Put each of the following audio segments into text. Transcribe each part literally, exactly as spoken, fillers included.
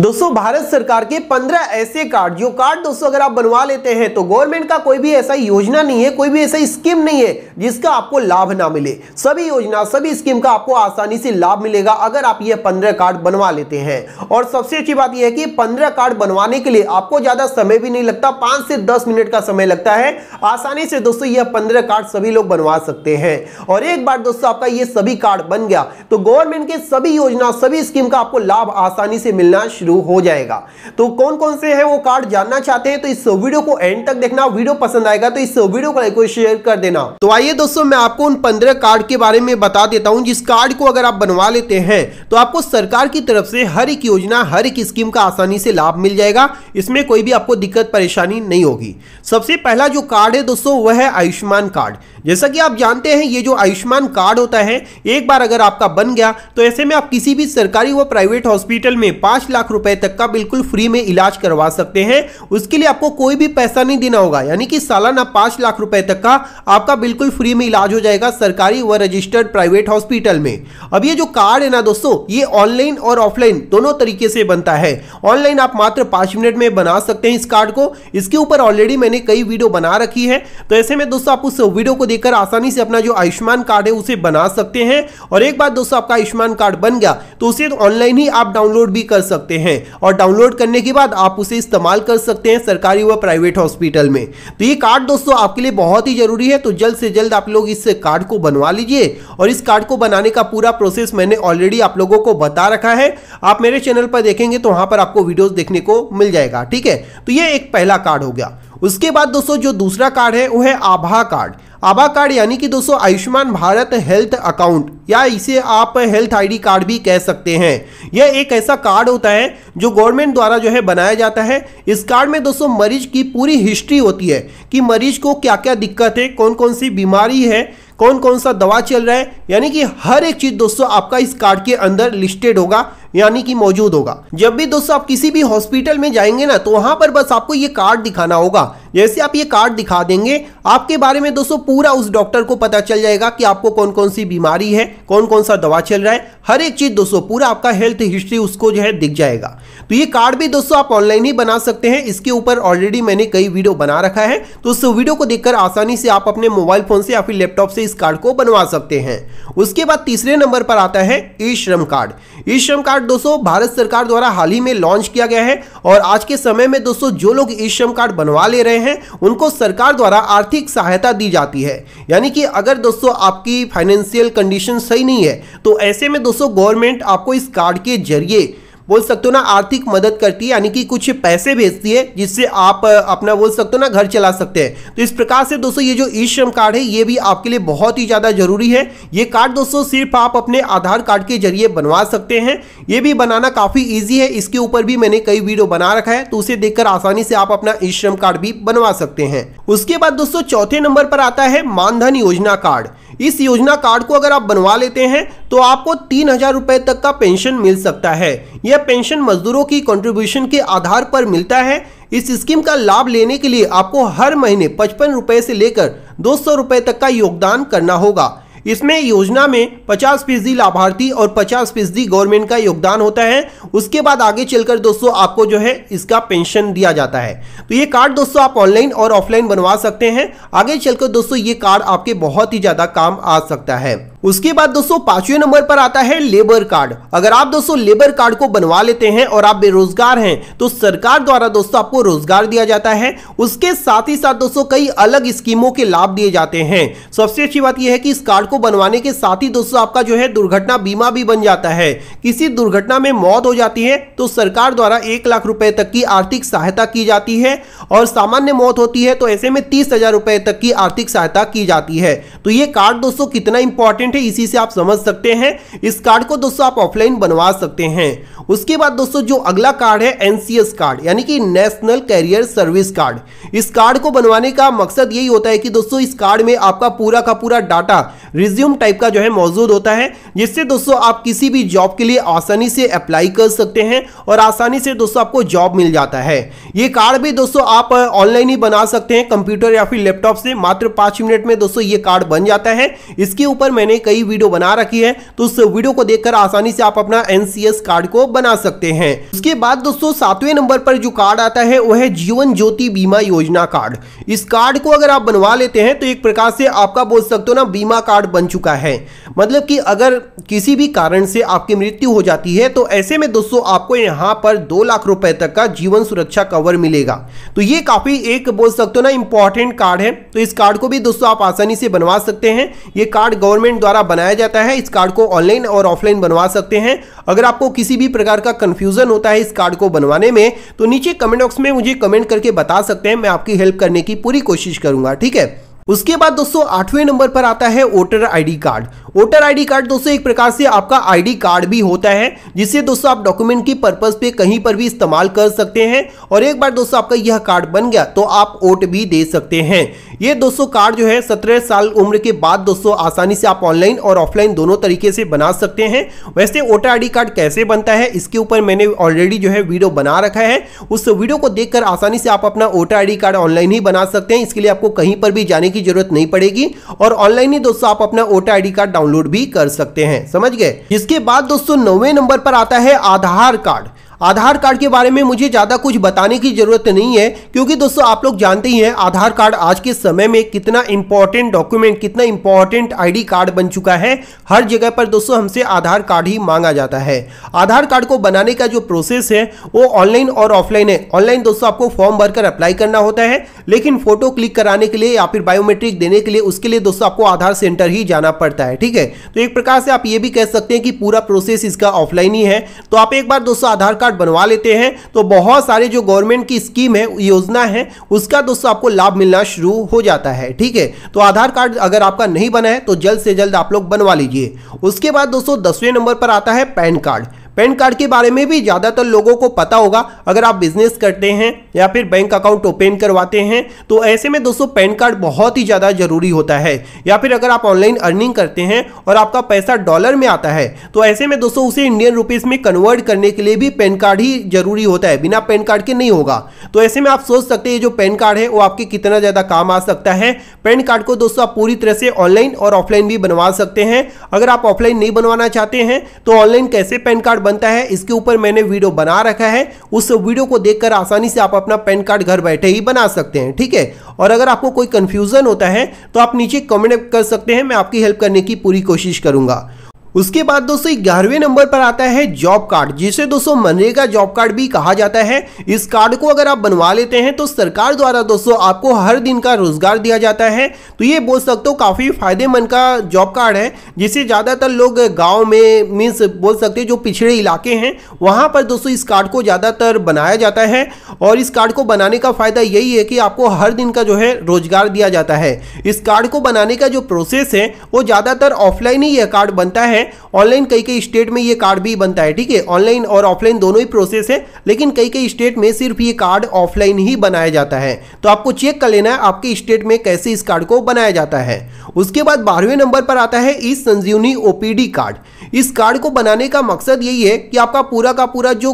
दोस्तों भारत सरकार के पंद्रह ऐसे कार्ड जो कार्ड दोस्तों अगर आप बनवा लेते हैं तो गवर्नमेंट का कोई भी ऐसा योजना नहीं है, कोई भी ऐसा स्कीम नहीं है जिसका आपको लाभ ना मिले। सभी योजना सभी स्कीम का आपको आसानी से लाभ मिलेगा अगर आप ये पंद्रह कार्ड बनवा लेते हैं। और सबसे अच्छी बात यह है कि पंद्रह कार्ड बनवाने के लिए आपको ज्यादा समय भी नहीं लगता, पांच से दस मिनट का समय लगता है। आसानी से दोस्तों यह पंद्रह कार्ड सभी लोग बनवा सकते हैं। और एक बार दोस्तों आपका ये सभी कार्ड बन गया तो गवर्नमेंट के सभी योजना सभी स्कीम का आपको लाभ आसानी से मिलना शुरू हो जाएगा। तो कौन कौन से हैं वो कार्ड जानना चाहते हैं तो इस वीडियो को एंड तक देखना। वीडियो पसंद आएगा तो इस वीडियो को लाइक और शेयर कर देना। तो आइए दोस्तों मैं आपको उन पंद्रह कार्ड के बारे में बता देता हूं जिस कार्ड को अगर आप बनवा लेते हैं तो आपको सरकार की तरफ से हर एक योजना हर एक स्कीम का आसानी से लाभ मिल जाएगा। इसमें कोई भी आपको दिक्कत परेशानी नहीं होगी। सबसे पहला जो कार्ड है दोस्तों वह है आयुष्मान कार्ड। जैसा कि आप जानते हैं ये जो आयुष्मान कार्ड होता है एक बार अगर आपका बन गया तो ऐसे में आप किसी भी सरकारी व प्राइवेट हॉस्पिटल में पांच लाख रुपए तक का बिल्कुल फ्री में इलाज करवा सकते हैं। उसके लिए आपको कोई भी पैसा नहीं देना होगा, यानी कि सालाना पांच लाख रुपए तक का आपका बिल्कुल फ्री में इलाज हो जाएगा सरकारी व रजिस्टर्ड प्राइवेट हॉस्पिटल में। अब ये जो कार्ड है ना दोस्तों ये ऑनलाइन और ऑफलाइन दोनों तरीके से बनता है। ऑनलाइन आप मात्र पांच मिनट में बना सकते हैं इस कार्ड को, इसके ऊपर ऑलरेडी मैंने कई वीडियो बना रखी है। तो ऐसे में दोस्तों आप उस वीडियो को देखकर आसानी से अपना जो आयुष्मान कार्ड है उसे बना सकते हैं। और एक बार दोस्तों आपका आयुष्मान कार्ड बन गया तो उसे ऑनलाइन ही आप डाउनलोड भी कर सकते हैं और डाउनलोड करने के बाद आप उसे इस्तेमाल कर सकते हैं सरकारी व प्राइवेट हॉस्पिटल में। तो ये कार्ड दोस्तों आपके लिए बहुत ही जरूरी है, तो जल्द से जल्द आप लोग इस कार्ड को बनवा लीजिए। और इस कार्ड को बनाने का पूरा प्रोसेस मैंने ऑलरेडी आप लोगों को बता रखा है, आप मेरे चैनल पर देखेंगे तो वहां पर आपको वीडियोस देखने को मिल जाएगा। ठीक है, तो ये एक पहला कार्ड हो गया। उसके बाद दोस्तों जो दूसरा कार्ड है वो है आभा कार्ड। आभा कार्ड यानी कि दोस्तों आयुष्मान भारत हेल्थ अकाउंट या इसे आप हेल्थ आईडी कार्ड भी कह सकते हैं। यह एक ऐसा कार्ड होता है जो गवर्नमेंट द्वारा जो है बनाया जाता है। इस कार्ड में दोस्तों मरीज की पूरी हिस्ट्री होती है कि मरीज को क्या क्या दिक्कत है, कौन कौन सी बीमारी है, कौन कौन सा दवा चल रहा है, यानी कि हर एक चीज दोस्तों आपका इस कार्ड के अंदर लिस्टेड होगा, यानी कि मौजूद होगा। जब भी दोस्तों आप किसी भी हॉस्पिटल में जाएंगे ना तो वहां पर बस आपको ये कार्ड दिखाना होगा। जैसे आप ये कार्ड दिखा देंगे आपके बारे में दोस्तों पूरा उस डॉक्टर को पता चल जाएगा कि आपको कौन कौन सी बीमारी है, कौन कौन सा दवा चल रहा है, हर एक चीज दोस्तों पूरा आपका हेल्थ हिस्ट्री उसको जो है दिख जाएगा। तो ये कार्ड भी दोस्तों आप ऑनलाइन ही बना सकते हैं, इसके ऊपर ऑलरेडी मैंने कई वीडियो बना रखा है। तो उस वीडियो को देखकर आसानी से आप अपने मोबाइल फोन से या फिर लैपटॉप से इस कार्ड को बनवा सकते हैं। उसके बाद तीसरे नंबर पर आता है ई श्रम कार्ड। ई श्रम कार्ड दोस्तों भारत सरकार द्वारा हाल ही में लॉन्च किया गया है और आज के समय में दोस्तों जो लोग ई श्रम कार्ड बनवा ले रहे हैं उनको सरकार द्वारा आर्थिक सहायता दी जाती है। यानी कि अगर दोस्तों आपकी फाइनेंशियल कंडीशन सही नहीं है तो ऐसे में दोस्तों गवर्नमेंट आपको इस कार्ड के जरिए बोल सकते हो ना आर्थिक मदद करती है, यानी कि कुछ पैसे भेजती है जिससे आप अपना बोल सकते हो ना घर चला सकते हैं। तो इस प्रकार से दोस्तों ये जो ई श्रम कार्ड है ये भी आपके लिए बहुत ही ज़्यादा जरूरी है। ये कार्ड दोस्तों सिर्फ आप अपने आधार कार्ड के जरिए बनवा सकते हैं। ये भी बनाना काफ़ी ईजी है, इसके ऊपर भी मैंने कई वीडियो बना रखा है, तो उसे देखकर आसानी से आप अपना ई श्रम कार्ड भी बनवा सकते हैं। उसके बाद दोस्तों चौथे नंबर पर आता है मानधन योजना कार्ड। इस योजना कार्ड को अगर आप बनवा लेते हैं तो आपको तीन हजार रुपए तक का पेंशन मिल सकता है। यह पेंशन मजदूरों की कंट्रीब्यूशन के आधार पर मिलता है। इस स्कीम का लाभ लेने के लिए आपको हर महीने पचपन रुपए से लेकर दो सौ रुपए तक का योगदान करना होगा। इसमें योजना में पचास फीसदी लाभार्थी और पचास फीसदी गवर्नमेंट का योगदान होता है। उसके बाद आगे चलकर दोस्तों आपको जो है इसका पेंशन दिया जाता है। तो ये कार्ड दोस्तों आप ऑनलाइन और ऑफलाइन बनवा सकते हैं। आगे चलकर दोस्तों ये कार्ड आपके बहुत ही ज़्यादा काम आ सकता है। उसके बाद दोस्तों पांचवें नंबर पर आता है लेबर कार्ड। अगर आप दोस्तों लेबर कार्ड को बनवा लेते हैं और आप बेरोजगार हैं तो सरकार द्वारा दोस्तों आपको रोजगार दिया जाता है। उसके साथ ही साथ दोस्तों कई अलग स्कीमों के लाभ दिए जाते हैं। सबसे अच्छी बात यह है कि इस कार्ड को बनवाने के साथ ही दोस्तों आपका जो है दुर्घटना बीमा भी बन जाता है। किसी दुर्घटना में मौत हो जाती है तो सरकार द्वारा एक लाख रुपए तक की आर्थिक सहायता की जाती है। और सामान्य मौत होती है तो ऐसे में तीस हजार रुपए तक की आर्थिक सहायता की जाती है। तो ये कार्ड दोस्तों कितना इंपॉर्टेंट है इसी से आप समझ सकते हैं। इस कार्ड को दोस्तों आप ऑफलाइन बनवा सकते हैं। उसके बाद दोस्तों जो अगला कार्ड है एन सी एस कार्ड यानी कि नेशनल कैरियर सर्विस कार्ड। इस कार्ड को बनवाने का मकसद यही होता है कि दोस्तों इस कार्ड में आपका पूरा का पूरा डाटा रिज्यूम टाइप का जो है मौजूद होता है, जिससे दोस्तों आप किसी भी जॉब के लिए आसानी से अप्लाई कर सकते हैं और आसानी से दोस्तों आपको जॉब मिल जाता है। ये कार्ड भी दोस्तों आप ऑनलाइन ही बना सकते हैं कंप्यूटर या फिर लैपटॉप से। मात्र पांच मिनट में दोस्तों ये कार्ड बन जाता है। इसके ऊपर मैंने कई वीडियो बना रखी है, तो उस वीडियो को देखकर आसानी से आप अपना एनसीएस कार्ड को बना सकते हैं। उसके बाद दोस्तों सातवें नंबर पर जो कार्ड आता है वह है जीवन ज्योति बीमा योजना कार्ड। इस कार्ड को अगर आप बनवा लेते हैं तो एक प्रकार से आपका बोल सकते हो ना बीमा कार्ड बन चुका है। मतलब कि अगर किसी भी कारण से आपकी मृत्यु हो जाती है तो ऐसे में दोस्तों आपको यहाँ पर दो लाख रुपए तक का जीवन सुरक्षा कवर मिलेगा। तो ये काफी एक बोल सकते हो ना इंपॉर्टेंट कार्ड है। तो इस कार्ड को भी दोस्तों आप आसानी से बनवा सकते हैं। ये कार्ड गवर्नमेंट द्वारा बनाया जाता है। इस कार्ड को ऑनलाइन और ऑफलाइन बनवा सकते हैं। अगर आपको किसी भी प्रकार का कंफ्यूजन होता है इस कार्ड को बनवाने में तो नीचे कमेंट बॉक्स में मुझे कमेंट करके बता सकते हैं, मैं आपकी हेल्प करने की पूरी कोशिश करूंगा, ठीक है। उसके बाद दोस्तों आठवें नंबर पर आता है voter ID card. Voter ID card दोस्तों एक प्रकार से आपका आईडी कार्ड भी होता है, जिसे दोस्तों आप डॉक्यूमेंट की पर्पस पे कहीं पर भी इस्तेमाल कर सकते हैं। और एक बार दोस्तों आपका यह कार्ड बन गया तो आप वोट भी दे सकते हैं। ये दोस्तों कार्ड जो है सत्रह साल उम्र के बाद दोस्तों आसानी से आप ऑनलाइन और ऑफलाइन दोनों तरीके से बना सकते हैं। वैसे वोटर आईडी कार्ड कैसे बनता है इसके ऊपर मैंने ऑलरेडी जो है वीडियो बना रखा है, उस वीडियो को देखकर आसानी से आप अपना वोटर आईडी कार्ड ऑनलाइन ही बना सकते हैं। इसके लिए आपको कहीं पर भी जाने की जरूरत नहीं पड़ेगी और ऑनलाइन ही दोस्तों आप अपना वोटर आईडी कार्ड डाउनलोड भी कर सकते हैं, समझ गए। इसके बाद दोस्तों नौवें नंबर पर आता है आधार कार्ड। आधार कार्ड के बारे में मुझे ज़्यादा कुछ बताने की ज़रूरत नहीं है, क्योंकि दोस्तों आप लोग जानते ही हैं आधार कार्ड आज के समय में कितना इंपॉर्टेंट डॉक्यूमेंट, कितना इंपॉर्टेंट आईडी कार्ड बन चुका है। हर जगह पर दोस्तों हमसे आधार कार्ड ही मांगा जाता है। आधार कार्ड को बनाने का जो प्रोसेस है वो ऑनलाइन और ऑफलाइन है। ऑनलाइन दोस्तों आपको फॉर्म भरकर अप्लाई करना होता है, लेकिन फोटो क्लिक कराने के लिए या फिर बायोमेट्रिक देने के लिए उसके लिए दोस्तों आपको आधार सेंटर ही जाना पड़ता है, ठीक है। तो एक प्रकार से आप ये भी कह सकते हैं कि पूरा प्रोसेस इसका ऑफलाइन ही है। तो आप एक बार दोस्तों आधार कार्ड बनवा लेते हैं तो बहुत सारे जो गवर्नमेंट की स्कीम है, योजना है, उसका दोस्तों आपको लाभ मिलना शुरू हो जाता है, ठीक है। तो आधार कार्ड अगर आपका नहीं बना है तो जल्द से जल्द आप लोग बनवा लीजिए। उसके बाद दोस्तों दसवें नंबर पर आता है पैन कार्ड। पैन कार्ड के बारे में भी ज़्यादातर लोगों को पता होगा। अगर आप बिजनेस करते हैं या फिर बैंक अकाउंट ओपन करवाते हैं तो ऐसे में दोस्तों पैन कार्ड बहुत ही ज़्यादा ज़रूरी होता है। या फिर अगर आप ऑनलाइन अर्निंग करते हैं और आपका पैसा डॉलर में आता है तो ऐसे में दोस्तों उसे इंडियन रुपीज़ में कन्वर्ट करने के लिए भी पैन कार्ड ही ज़रूरी होता है। बिना पैन कार्ड के नहीं होगा। तो ऐसे में आप सोच सकते हैं ये जो पैन कार्ड है वो आपके कितना ज़्यादा काम आ सकता है। पैन कार्ड को दोस्तों आप पूरी तरह से ऑनलाइन और ऑफलाइन भी बनवा सकते हैं। अगर आप ऑफलाइन नहीं बनवाना चाहते हैं तो ऑनलाइन कैसे पैन कार्ड बनता है इसके ऊपर मैंने वीडियो बना रखा है। उस वीडियो को देखकर आसानी से आप अपना पैन कार्ड घर बैठे ही बना सकते हैं, ठीक है। और अगर आपको कोई कंफ्यूजन होता है तो आप नीचे कमेंट कर सकते हैं, मैं आपकी हेल्प करने की पूरी कोशिश करूंगा। उसके बाद दोस्तों ग्यारहवें नंबर पर आता है जॉब कार्ड, जिसे दोस्तों मनरेगा जॉब कार्ड भी कहा जाता है। इस कार्ड को अगर आप बनवा लेते हैं तो सरकार द्वारा दोस्तों आपको हर दिन का रोजगार दिया जाता है। तो ये बोल सकते हो काफ़ी फायदेमंद का जॉब कार्ड है, जिसे ज़्यादातर लोग गांव में मीन्स बोल सकते हैं जो पिछड़े इलाके हैं वहाँ पर दोस्तों इस कार्ड को ज़्यादातर बनाया जाता है। और इस कार्ड को बनाने का फ़ायदा यही है कि आपको हर दिन का जो है रोजगार दिया जाता है। इस कार्ड को बनाने का जो प्रोसेस है वो ज़्यादातर ऑफलाइन ही यह कार्ड बनता है। ऑनलाइन कई कई स्टेट में ये कार्ड भी बनता है, ठीक है। ऑनलाइन और ऑफलाइन दोनों ही प्रोसेस है, लेकिन कई कई स्टेट में सिर्फ ये कार्ड ऑफलाइन ही बनाया जाता है। तो आपको चेक कर लेना है आपके स्टेट में कैसे इस कार्ड को बनाया जाता है। उसके बाद बारहवें नंबर पर आता है ई संजीवनी ओपीडी कार्ड। इस कार्ड को बनाने का मकसद यही है कि आपका पूरा का पूरा जो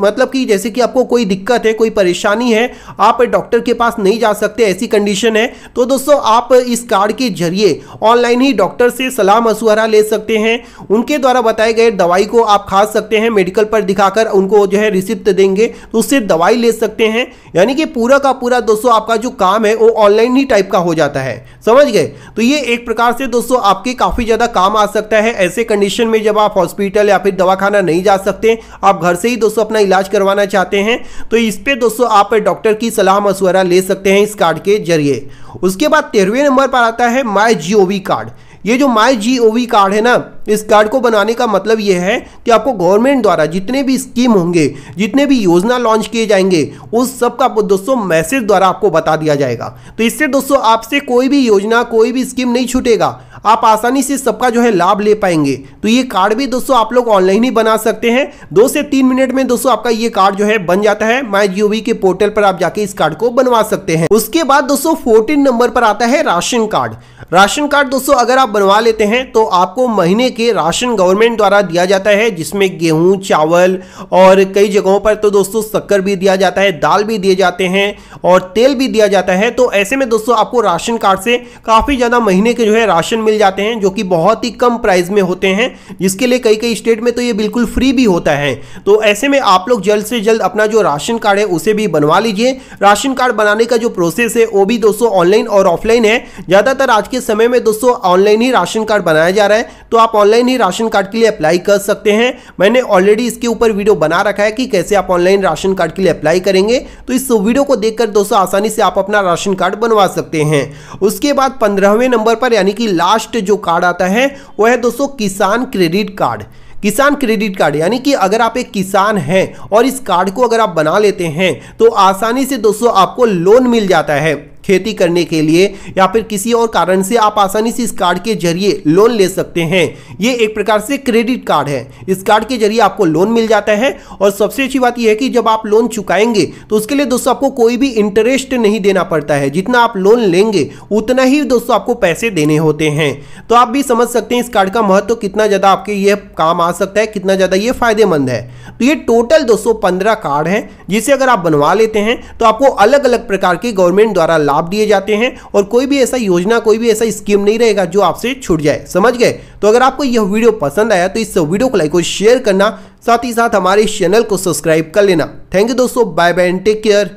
मतलब कि जैसे कि आपको कोई दिक्कत है, कोई परेशानी है, आप डॉक्टर के पास नहीं जा सकते, ऐसी कंडीशन है तो दोस्तों आप इस कार्ड के जरिए ऑनलाइन ही डॉक्टर से सलाह मशवरा ले सकते हैं। उनके द्वारा बताए गए दवाई को आप खा सकते हैं, मेडिकल पर दिखाकर उनको जो है रिसिप्ट देंगे तो उससे दवाई ले सकते हैं। यानी कि पूरा का पूरा दोस्तों आपका जो काम है वो ऑनलाइन ही टाइप का हो जाता है, समझ गए। तो ये एक प्रकार से दोस्तों आपके काफ़ी ज़्यादा काम आ सकता है। ऐसे कंडीशन में जब आप हॉस्पिटल या फिर दवाखाना नहीं जा सकते, आप घर से ही दोस्तों अपना इलाज करवाना चाहते हैं तो इस पर दोस्तों आप डॉक्टर की सलाह मशवरा ले सकते हैं इस कार्ड के जरिए। उसके बाद तेरहवें नंबर पर आता है माई जीओवी कार्ड। ये जो माई जीओवी कार्ड है ना, इस कार्ड को बनाने का मतलब यह है कि आपको गवर्नमेंट द्वारा जितने भी स्कीम होंगे, जितने भी योजना लॉन्च किए जाएंगे, उस सब का दोस्तों मैसेज द्वारा आपको बता दिया जाएगा। तो इससे दोस्तों आपसे कोई भी योजना, कोई भी स्कीम नहीं छूटेगा, आप आसानी से सबका जो है लाभ ले पाएंगे। तो ये कार्ड भी दोस्तों आप लोग ऑनलाइन ही बना सकते हैं। दो से तीन मिनट में दोस्तों आपका ये कार्ड जो है बन जाता है। माई जीओवी के पोर्टल पर आप जाके इस कार्ड को बनवा सकते हैं। उसके बाद दोस्तों चौदह नंबर पर आता है राशन कार्ड। राशन कार्ड दोस्तों अगर आप बनवा लेते हैं तो आपको महीने के राशन गवर्नमेंट द्वारा दिया जाता है, जिसमें गेहूं, चावल और कई जगहों पर तो दोस्तों शक्कर भी दिया जाता है, दाल भी दिए जाते हैं और तेल भी दिया जाता है। तो ऐसे में दोस्तों आपको राशन कार्ड से काफ़ी ज़्यादा महीने के जो है राशन मिल जाते हैं जो कि बहुत ही कम प्राइस में होते हैं, जिसके लिए कई कई स्टेट में तो ये बिल्कुल फ्री भी होता है। तो ऐसे में आप लोग जल्द से जल्द अपना जो राशन कार्ड है उसे भी बनवा लीजिए। राशन कार्ड बनाने का जो प्रोसेस है वो भी दोस्तों ऑनलाइन और ऑफलाइन है। ज़्यादातर आज के समय में दोस्तों ऑनलाइन ही राशन कार्ड बनाया जा रहा है, तो आप ऑनलाइन ही राशन कार्ड के लिए अप्लाई कर सकते हैं। मैंने ऑलरेडी इसके ऊपर वीडियो बना रखा है कि कैसे आप ऑनलाइन राशन कार्ड के लिए अप्लाई करेंगे, तो इस वीडियो को देखकर दोस्तों आसानी से आप अपना राशन कार्ड बनवा सकते हैं। उसके बाद पंद्रहवें नंबर पर यानी कि लास्ट जो कार्ड आता है वो है दोस्तों Kisan credit card. Kisan credit card यानी कि अगर आप एक किसान हैं और इस कार्ड को अगर आप बना लेते हैं तो आसानी से दोस्तों आपको लोन मिल जाता है खेती करने के लिए, या फिर किसी और कारण से आप आसानी से इस कार्ड के जरिए लोन ले सकते हैं। ये एक प्रकार से क्रेडिट कार्ड है, इस कार्ड के जरिए आपको लोन मिल जाता है। और सबसे अच्छी बात यह है कि जब आप लोन चुकाएंगे तो उसके लिए दोस्तों आपको कोई भी इंटरेस्ट नहीं देना पड़ता है। जितना आप लोन लेंगे उतना ही दोस्तों आपको पैसे देने होते हैं। तो आप भी समझ सकते हैं इस कार्ड का महत्व कितना ज़्यादा आपके ये काम आ सकता है, कितना ज़्यादा ये फायदेमंद है। तो ये टोटल दोस्तों पंद्रह कार्ड हैं जिसे अगर आप बनवा लेते हैं तो आपको अलग अलग प्रकार के गवर्नमेंट द्वारा आप दिए जाते हैं और कोई भी ऐसा योजना, कोई भी ऐसा स्कीम नहीं रहेगा जो आपसे छूट जाए। समझ गए? तो अगर आपको यह वीडियो पसंद आया तो इस वीडियो को लाइक और शेयर करना, साथ ही साथ हमारे चैनल को सब्सक्राइब कर लेना। थैंक यू दोस्तों, bye bye and take care.